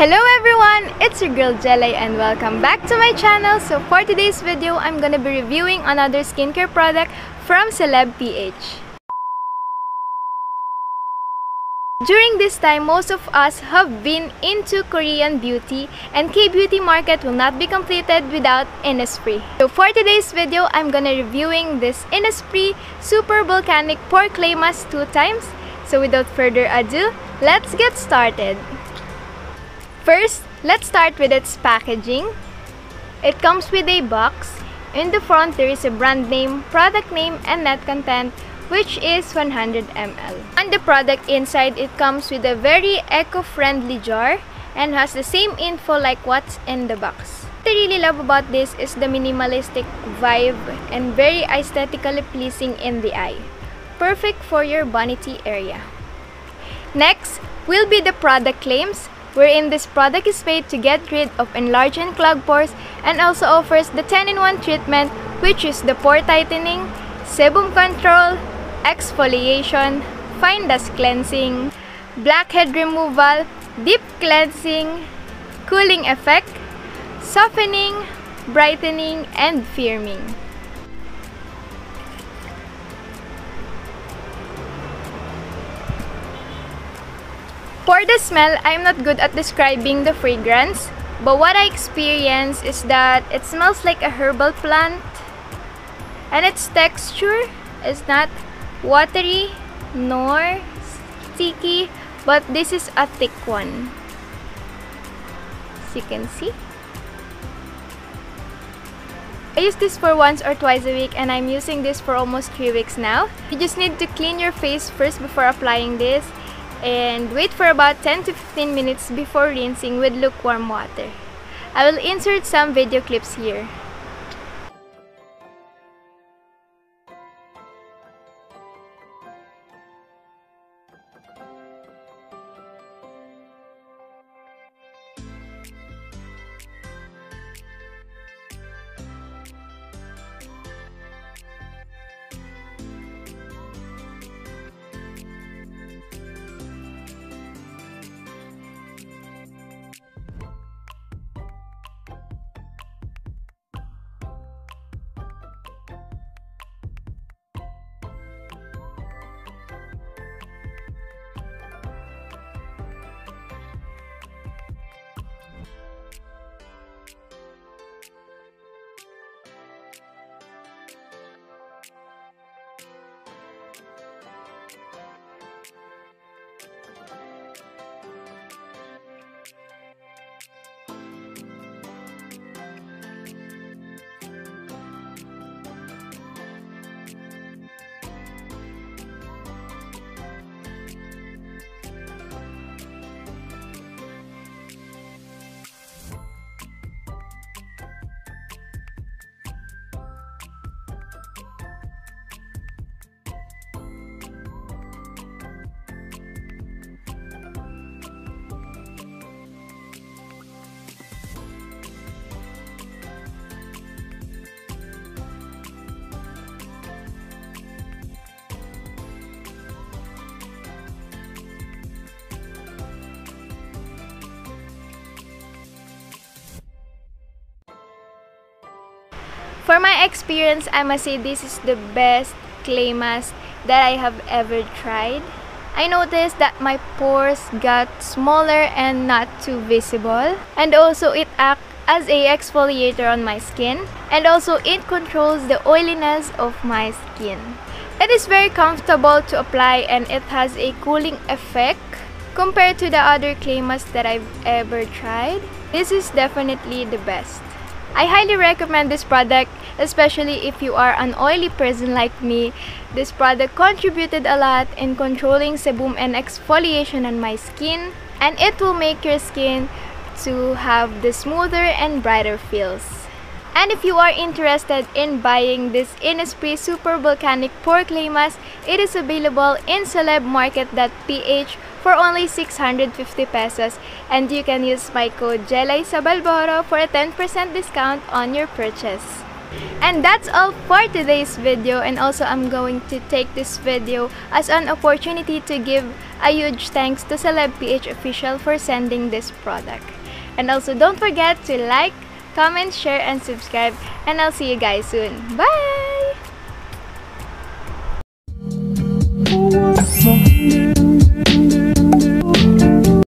Hello everyone, it's your girl Gelay and welcome back to my channel. So for today's video, I'm gonna be reviewing another skincare product from Celeb PH. During this time, most of us have been into Korean beauty, and K-beauty market will not be completed without Innisfree. So for today's video, I'm gonna reviewing this Innisfree Super Volcanic Pore Clay Mask 2X. So without further ado, let's get started. First, let's start with its packaging. It comes with a box. In the front, there is a brand name, product name, and net content, which is 100 ml. On the product inside, it comes with a very eco-friendly jar and has the same info like what's in the box. What I really love about this is the minimalistic vibe and very aesthetically pleasing in the eye. Perfect for your vanity area. Next will be the product claims, wherein this product is made to get rid of enlarged and clogged pores and also offers the 10-in-1 treatment, which is the pore tightening, sebum control, exfoliation, fine dust cleansing, blackhead removal, deep cleansing, cooling effect, softening, brightening, and firming. For the smell, I'm not good at describing the fragrance, but what I experience is that it smells like a herbal plant, and its texture is not watery nor sticky, but this is a thick one, as you can see. I use this for once or twice a week, and I'm using this for almost 3 weeks now. You just need to clean your face first before applying this, and wait for about 10 to 15 minutes before rinsing with lukewarm water. I will insert some video clips here. For my experience, I must say this is the best clay mask that I have ever tried. I noticed that my pores got smaller and not too visible. And also it acts as an exfoliator on my skin. And also it controls the oiliness of my skin. It is very comfortable to apply, and it has a cooling effect compared to the other clay masks that I've ever tried. This is definitely the best. I highly recommend this product, especially if you are an oily person like me. This product contributed a lot in controlling sebum and exfoliation on my skin, and it will make your skin to have the smoother and brighter feels. And if you are interested in buying this Innisfree Super Volcanic Pore Clay Mask, it is available in celebmarket.ph for only 650 pesos, and you can use my code Gelay Sabalboro for a 10% discount on your purchase. And that's all for today's video, and also I'm going to take this video as an opportunity to give a huge thanks to Celeb PH official for sending this product. And also don't forget to like, comment, share, and subscribe, and I'll see you guys soon. Bye!